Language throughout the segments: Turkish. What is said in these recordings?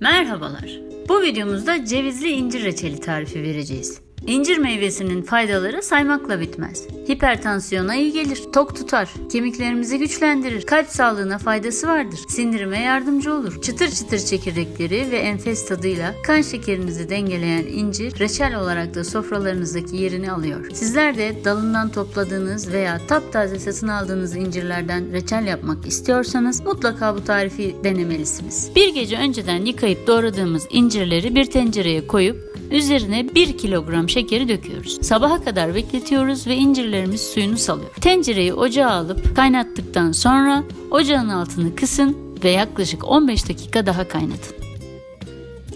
Merhabalar. Bu videomuzda cevizli incir reçeli tarifi vereceğiz. İncir meyvesinin faydaları saymakla bitmez. Hipertansiyona iyi gelir, tok tutar, kemiklerimizi güçlendirir, kalp sağlığına faydası vardır, sindirime yardımcı olur. Çıtır çıtır çekirdekleri ve enfes tadıyla kan şekerinizi dengeleyen incir, reçel olarak da sofralarınızdaki yerini alıyor. Sizler de dalından topladığınız veya taptaze satın aldığınız incirlerden reçel yapmak istiyorsanız mutlaka bu tarifi denemelisiniz. Bir gece önceden yıkayıp doğradığımız incirleri bir tencereye koyup üzerine 1 kilogram şekeri döküyoruz. Sabaha kadar bekletiyoruz ve incirlerimiz suyunu salıyor. Tencereyi ocağa alıp kaynattıktan sonra ocağın altını kısın ve yaklaşık 15 dakika daha kaynatın.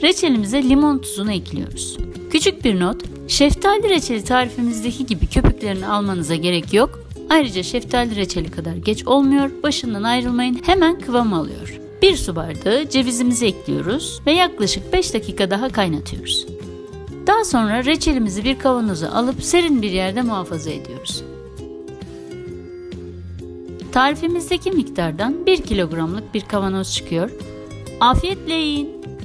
Reçelimize limon tuzunu ekliyoruz. Küçük bir not, şeftali reçeli tarifimizdeki gibi köpüklerini almanıza gerek yok. Ayrıca şeftali reçeli kadar geç olmuyor, başından ayrılmayın, hemen kıvam alıyor. 1 su bardağı cevizimizi ekliyoruz ve yaklaşık 5 dakika daha kaynatıyoruz. Daha sonra reçelimizi bir kavanoza alıp serin bir yerde muhafaza ediyoruz. Tarifimizdeki miktardan 1 kilogramlık bir kavanoz çıkıyor. Afiyetle yiyin.